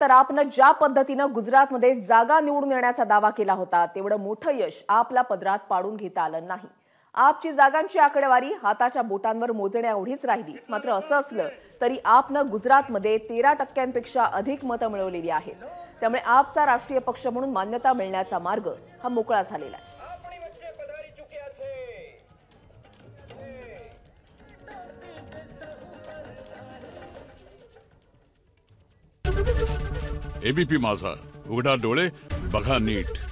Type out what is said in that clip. तर आपनं ज्या पद्धतीने गुजरातमध्ये जागा निवडून येण्याचा दावा केला होता तेवढं मोठं यश आपला पदरात पाडून घेता आलं नाही। आपची जागांची आकडेवारी हाताच्या बोटांवर मोजण्याएवढीच राहिली। मात्र असं असलं तरी आपनं गुजरातमध्ये 13% अधिक मतं मिळवलेली आहेत। त्यामुळे आपचा राष्ट्रीय पक्ष म्हणून मान्यता मिळण्याचा मार्ग हा मोकळा झालेला आहे। ABP माझा, उघडा डोळे बघा नीट।